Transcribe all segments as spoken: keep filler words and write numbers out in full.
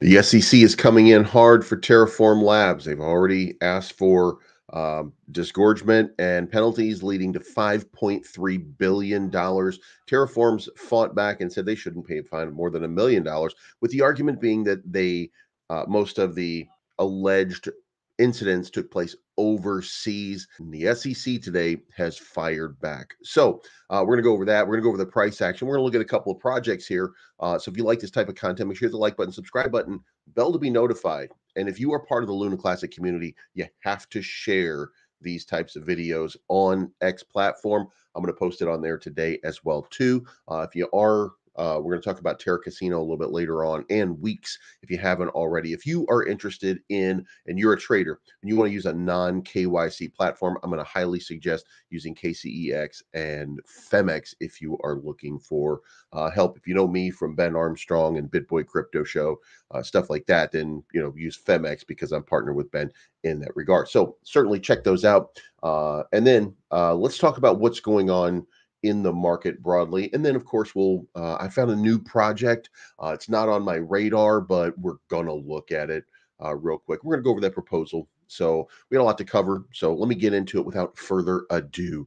The S E C is coming in hard for Terraform Labs. They've already asked for um, disgorgement and penalties leading to five point three billion dollars. Terraform's fought back and said they shouldn't pay a fine of more than a million dollars, with the argument being that they uh, most of the alleged incidents took place overseas. And the S E C today has fired back. So uh, we're going to go over that. We're going to go over the price action. We're going to look at a couple of projects here. Uh, so if you like this type of content, make sure you hit the like button, subscribe button, bell to be notified. And if you are part of the Luna Classic community, you have to share these types of videos on X platform. I'm going to post it on there today as well, too. Uh, if you are Uh, we're going to talk about Terra Casino a little bit later on, and weeks if you haven't already. If you are interested in, and you're a trader, and you want to use a non K Y C platform, I'm going to highly suggest using K C E X and PHEMEX if you are looking for uh, help. If you know me from Ben Armstrong and Bitboy Crypto Show, uh, stuff like that, then you know use PHEMEX because I'm partnered with Ben in that regard. So certainly check those out. Uh, and then uh, let's talk about what's going on in the market broadly. And then of course, we'll, uh, I found a new project. Uh, it's not on my radar, but we're going to look at it uh, real quick. We're going to go over that proposal. So we had a lot to cover. So let me get into it without further ado.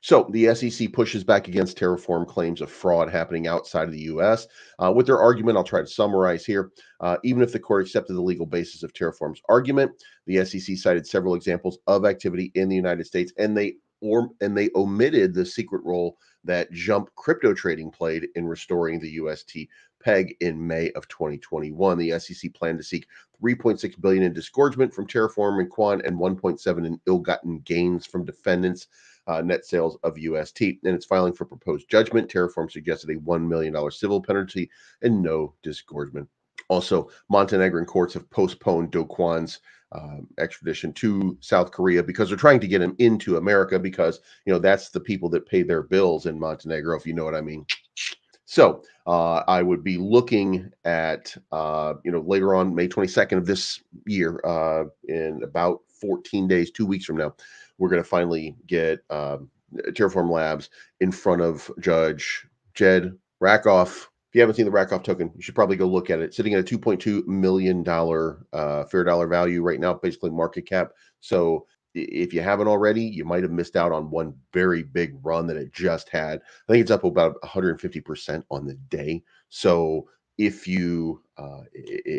So the S E C pushes back against Terraform claims of fraud happening outside of the U S Uh, with their argument, I'll try to summarize here. Uh, even if the court accepted the legal basis of Terraform's argument, the S E C cited several examples of activity in the United States, and they Or, and they omitted the secret role that Jump Crypto Trading played in restoring the U S T peg in May of twenty twenty-one. The S E C planned to seek three point six billion dollars in disgorgement from Terraform and Quan and one point seven billion dollars in ill-gotten gains from defendants' uh, net sales of U S T. In its filing for proposed judgment, Terraform suggested a one million dollar civil penalty and no disgorgement. Also, Montenegrin courts have postponed Do Kwon's um, extradition to South Korea because they're trying to get him into America because, you know, that's the people that pay their bills in Montenegro, if you know what I mean. So uh, I would be looking at, uh, you know, later on May twenty-second of this year, uh, in about fourteen days, two weeks from now, we're going to finally get um, Terraform Labs in front of Judge Jed Rakoff. If you haven't seen the Rakoff token, you should probably go look at it. Sitting at a two point two million dollar uh, fair dollar value right now, basically market cap. So if you haven't already, you might have missed out on one very big run that it just had. I think it's up about one hundred fifty percent on the day. So if you uh,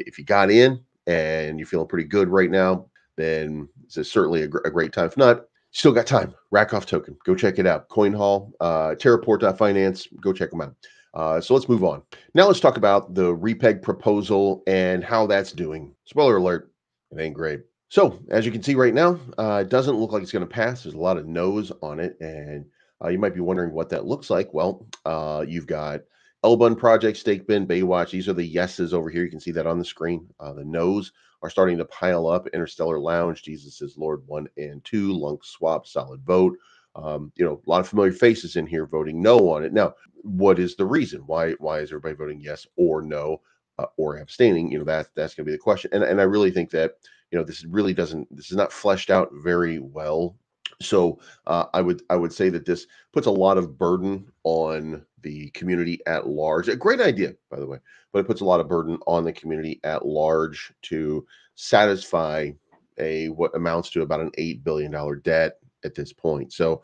if you got in and you're feeling pretty good right now, then this is certainly a, gr a great time. If not, still got time. Rakoff token, go check it out. Coinhaul, uh, terraport dot finance, go check them out. Uh, so let's move on. Now let's talk about the REPEG proposal and how that's doing. Spoiler alert, it ain't great. So as you can see right now, uh, it doesn't look like it's going to pass. There's a lot of no's on it. And uh, you might be wondering what that looks like. Well, uh, you've got Elbund Project, Steakbin, Baywatch. These are the yeses over here. You can see that on the screen. Uh, the no's are starting to pile up. Interstellar Lounge, Jesus is Lord one and two, LUNC Swap, Solid Vote. Um, you know, a lot of familiar faces in here voting no on it. Now, what is the reason? Why why is everybody voting yes or no uh, or abstaining? You know, that that's going to be the question. And and I really think that, you know, this really doesn't, this is not fleshed out very well. So uh, I would I would say that this puts a lot of burden on the community at large. A great idea, by the way, but it puts a lot of burden on the community at large to satisfy a what amounts to about an eight billion dollar debt at this point. So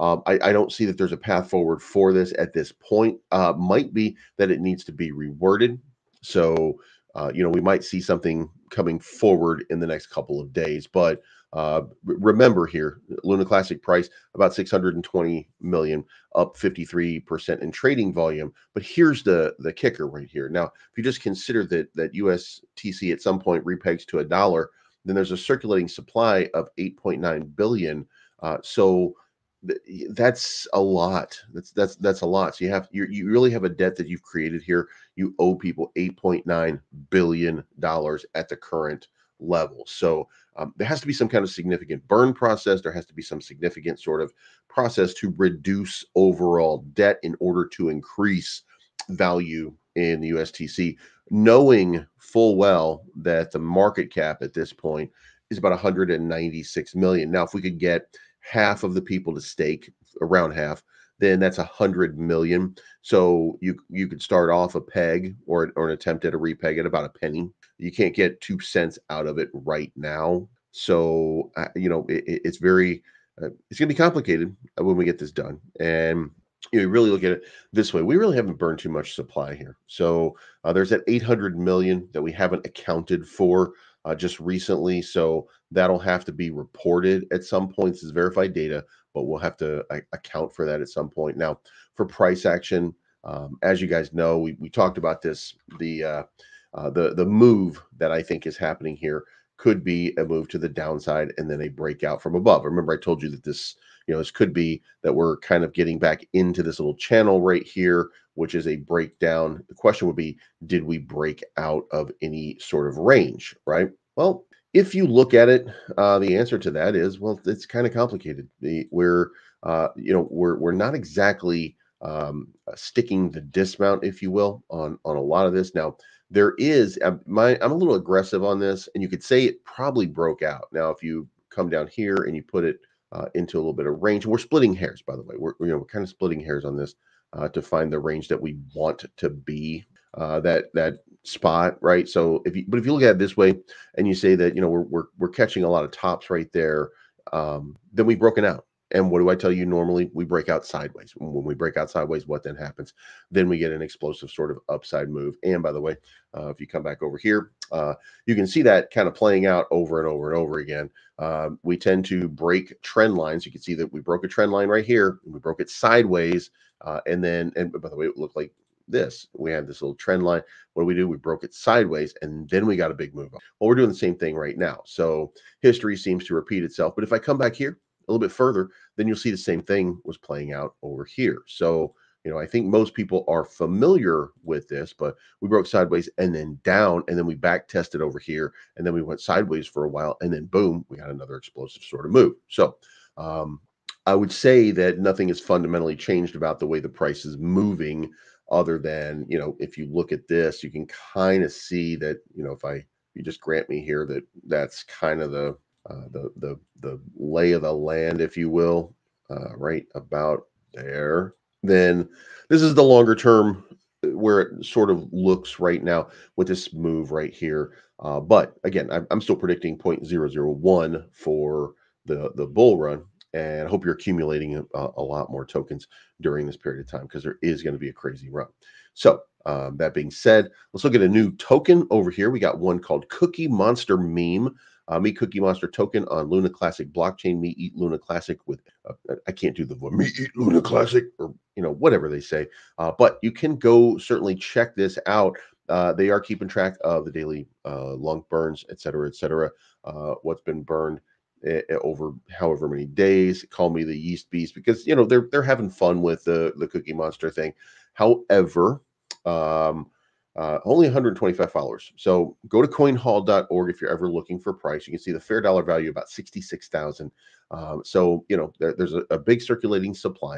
um, I, I don't see that there's a path forward for this at this point. Uh, might be that it needs to be reworded. So, uh, you know, we might see something coming forward in the next couple of days. But uh, remember here, Luna Classic price, about six hundred twenty million dollars, up fifty-three percent in trading volume. But here's the, the kicker right here. Now, if you just consider that, that U S T C at some point repegs to a dollar, then there's a circulating supply of eight point nine billion dollars. Uh, so th that's a lot. That's that's that's a lot. So you have you you really have a debt that you've created here. You owe people eight point nine billion dollars at the current level. So um, there has to be some kind of significant burn process. There has to be some significant sort of process to reduce overall debt in order to increase value in the U S T C, knowing full well that the market cap at this point is about one hundred ninety-six million. Now, if we could get half of the people to stake, around half, then that's a hundred million. So you you could start off a peg or, or an attempt at a repeg at about a penny. You can't get two cents out of it right now. So, uh, you know, it, it's very, uh, it's going to be complicated when we get this done. And you know, really look at it this way. We really haven't burned too much supply here. So uh, there's that eight hundred million that we haven't accounted for uh, just recently. So that'll have to be reported at some points as verified data, but we'll have to uh, account for that at some point. Now for price action, um, as you guys know, we, we talked about this, the, uh, uh, the, the move that I think is happening here could be a move to the downside and then a breakout from above. Remember, I told you that this, you know, this could be that we're kind of getting back into this little channel right here, which is a breakdown. The question would be, did we break out of any sort of range, right? Well, if you look at it, uh, the answer to that is, well, it's kind of complicated. The, we're, uh, you know, we're, we're not exactly um, sticking the dismount, if you will, on, on a lot of this. Now, there is, my, I'm a little aggressive on this, and you could say it probably broke out. Now, if you come down here and you put it uh, into a little bit of range, we're splitting hairs, by the way. We're, you know, we're kind of splitting hairs on this uh, to find the range that we want to be uh, that that spot, right? So, if you, but if you look at it this way, and you say that, you know, we're we're we're catching a lot of tops right there, um, then we've broken out. And what do I tell you normally? We break out sideways. When we break out sideways, what then happens? Then we get an explosive sort of upside move. And by the way, uh, if you come back over here, uh, you can see that kind of playing out over and over and over again. Uh, we tend to break trend lines. You can see that we broke a trend line right here, and we broke it sideways. Uh, and then, and by the way, it looked like this. We had this little trend line. What do we do? We broke it sideways, and then we got a big move up. Well, we're doing the same thing right now. So history seems to repeat itself. But if I come back here a little bit further, then you'll see the same thing was playing out over here. So, you know, I think most people are familiar with this, but we broke sideways and then down, and then we back tested over here, and then we went sideways for a while, and then boom, we got another explosive sort of move. So um, I would say that nothing has fundamentally changed about the way the price is moving, other than, you know, if you look at this, you can kind of see that, you know, if I, if you just grant me here that that's kind of the, Uh, the the the lay of the land, if you will, uh, right about there. Then this is the longer term where it sort of looks right now with this move right here. Uh, but again, I'm, I'm still predicting zero point zero zero one for the the bull run, and I hope you're accumulating a, a lot more tokens during this period of time, because there is going to be a crazy run. So um, that being said, let's look at a new token over here. We got one called Cookie Monster Meme. Uh, me Cookie Monster token on Luna Classic blockchain. Me eat Luna Classic with, uh, I can't do the me eat Luna Classic, or, you know, whatever they say. Uh, but you can go certainly check this out. Uh, they are keeping track of the daily uh, LUNC burns, et cetera, et cetera. Uh, what's been burned uh, over however many days. Call me the yeast beast, because, you know, they're they're having fun with the, the Cookie Monster thing. However, um, Uh, only one hundred twenty-five followers. So go to coin haul dot org if you're ever looking for price. You can see the fair dollar value about sixty-six thousand. Um, so, you know, there, there's a, a big circulating supply.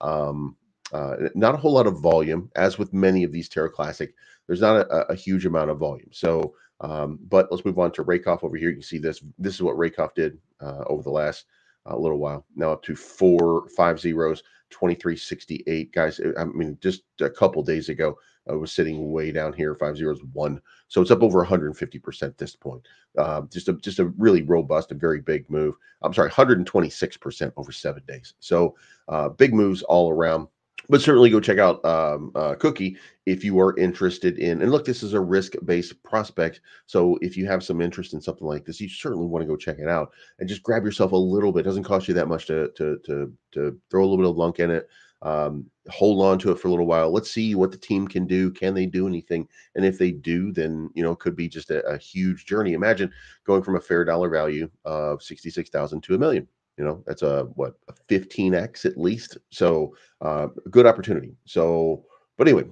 Um, uh, not a whole lot of volume, as with many of these Terra Classic. There's not a, a huge amount of volume. So, um, but let's move on to Rakoff over here. You can see this. This is what Rakoff did uh, over the last uh, little while. Now up to four, five zeros, twenty-three sixty-eight. Guys, I mean, just a couple days ago, I was sitting way down here, five zeros, one. So it's up over one hundred fifty percent at this point. Uh, just, a, just a really robust and very big move. I'm sorry, one hundred twenty-six percent over seven days. So uh, big moves all around. But certainly go check out um, uh, Cookie if you are interested in. And look, this is a risk-based prospect. So if you have some interest in something like this, you certainly want to go check it out. And just grab yourself a little bit. It doesn't cost you that much to, to, to, to throw a little bit of LUNC in it. Um, hold on to it for a little while. Let's see what the team can do. Can they do anything? And if they do, then, you know, it could be just a, a huge journey. Imagine going from a fair dollar value of sixty-six thousand to a million. You know, that's a, what, a fifteen X at least. So uh, good opportunity. So, but anyway,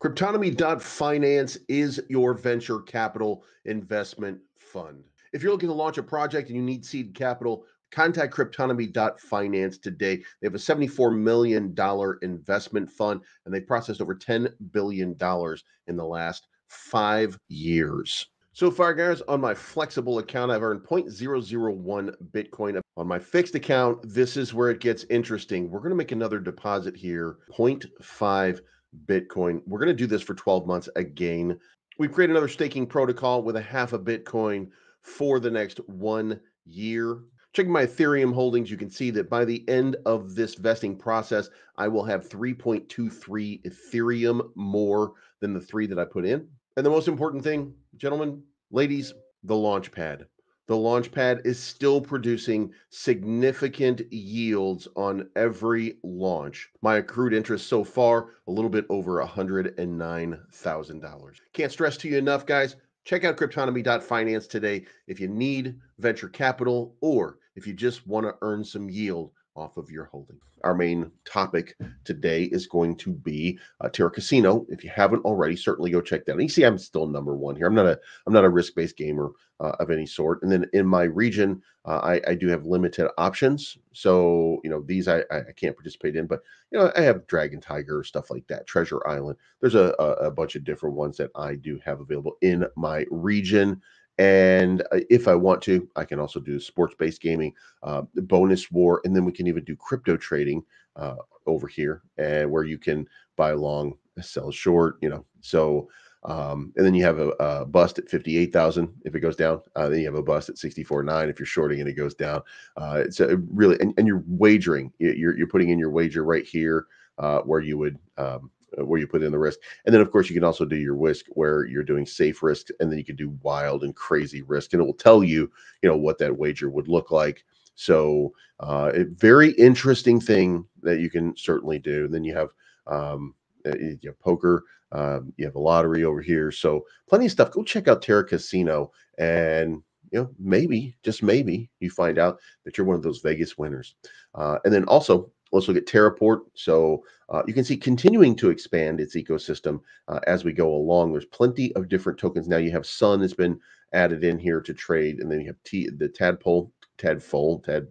cryptonomy dot finance is your venture capital investment fund. If you're looking to launch a project and you need seed capital, contact cryptonomy dot finance today. They have a seventy-four million dollars investment fund, and they processed over ten billion dollars in the last five years. So far, guys, on my flexible account, I've earned zero point zero zero one Bitcoin. On my fixed account, this is where it gets interesting. We're going to make another deposit here, zero point five Bitcoin. We're going to do this for twelve months again. We've created another staking protocol with a half a Bitcoin for the next one year. Checking my Ethereum holdings, you can see that by the end of this vesting process, I will have three point two three Ethereum more than the three that I put in. And the most important thing, gentlemen, ladies, the launch pad. The launch pad is still producing significant yields on every launch. My accrued interest so far, a little bit over one hundred nine thousand dollars. Can't stress to you enough, guys. Check out cryptonomy dot finance today if you need venture capital or if you just want to earn some yield off of your holding. Our main topic today is going to be uh, Terra Casino. If you haven't already, certainly go check that out. You see, I'm still number one here. I'm not a I'm not a risk-based gamer uh, of any sort. And then in my region, uh, I, I do have limited options. So you know these I, I can't participate in, but you know I have Dragon Tiger, stuff like that, Treasure Island. There's a a, a bunch of different ones that I do have available in my region. And if I want to, I can also do sports-based gaming, uh, bonus war, and then we can even do crypto trading uh, over here, and where you can buy long, sell short, you know. So, um, and then you have a, a bust at fifty-eight thousand if it goes down. Uh, then you have a bust at sixty-four nine if you're shorting and it goes down. Uh, it's a really, and, and you're wagering. You're you're putting in your wager right here uh, where you would. Um, where you put in the risk. And then of course you can also do your whisk where you're doing safe risk, and then you can do wild and crazy risk, and it will tell you, you know, what that wager would look like. So uh, a very interesting thing that you can certainly do. And then you have, um, you have poker, um, you have a lottery over here. So plenty of stuff. Go check out Terra Casino, and you know, maybe, just maybe, you find out that you're one of those Vegas winners. Uh, and then also, let's look at Terraport. So uh, you can see continuing to expand its ecosystem uh, as we go along. There's plenty of different tokens. Now you have Sun has been added in here to trade, and then you have T, the Tadpole, Tadpole, Tad,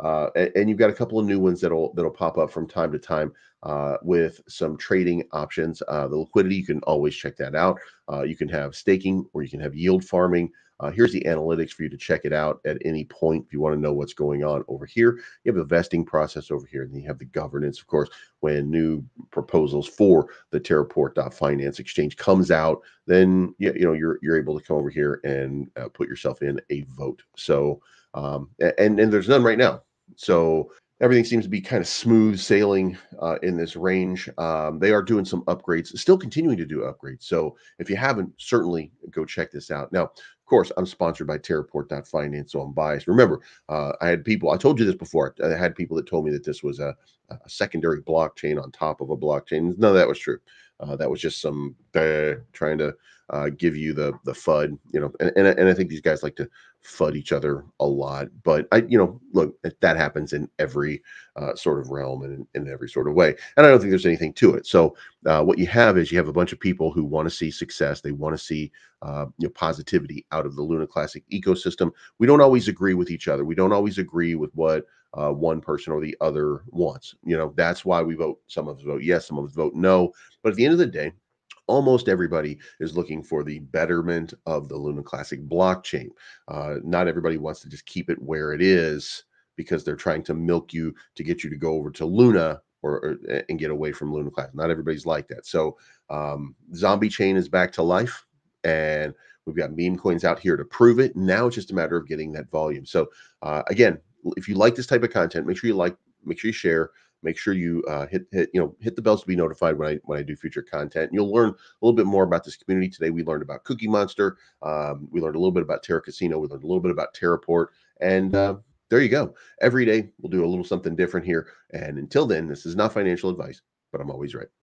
uh, and, and you've got a couple of new ones that'll that'll pop up from time to time uh, with some trading options. Uh, the liquidity, you can always check that out. Uh, you can have staking, or you can have yield farming. Uh, here's the analytics for you to check it out at any point if you want to know what's going on over here. You have the vesting process over here, and then you have the governance, of course, when new proposals for the terraport dot finance exchange comes out, then you, you know you're you're able to come over here and uh, put yourself in a vote. So um, and and there's none right now. So everything seems to be kind of smooth sailing uh, in this range. Um, they are doing some upgrades, still continuing to do upgrades. So if you haven't, certainly go check this out. Now, of course, I'm sponsored by terraport dot finance, so I'm biased. Remember, uh, I had people, I told you this before, I had people that told me that this was a, a secondary blockchain on top of a blockchain. None of that was true. Uh, that was just some uh, trying to uh, give you the the FUD, you know, and, and, and I think these guys like to FUD each other a lot, but I, you know, look, that happens in every uh, sort of realm and in every sort of way. And I don't think there's anything to it. So uh, what you have is you have a bunch of people who want to see success. They want to see uh, you know, positivity out of the Luna Classic ecosystem. We don't always agree with each other. We don't always agree with what uh, one person or the other wants. You know, that's why we vote. Some of us vote yes, some of us vote no. But at the end of the day, almost everybody is looking for the betterment of the Luna Classic blockchain. Uh, not everybody wants to just keep it where it is because they're trying to milk you to get you to go over to Luna or, or and get away from Luna Classic. Not everybody's like that. So um, Zombie Chain is back to life, and we've got meme coins out here to prove it. Now it's just a matter of getting that volume. So uh, again, if you like this type of content, make sure you like, make sure you share. Make sure you uh, hit, hit, you know, hit the bells to be notified when I when I do future content. And you'll learn a little bit more about this community today. We learned about Cookie Monster. Um, we learned a little bit about Terra Casino. We learned a little bit about Terraport. And uh, there you go. Every day we'll do a little something different here. And until then, this is not financial advice, but I'm always right.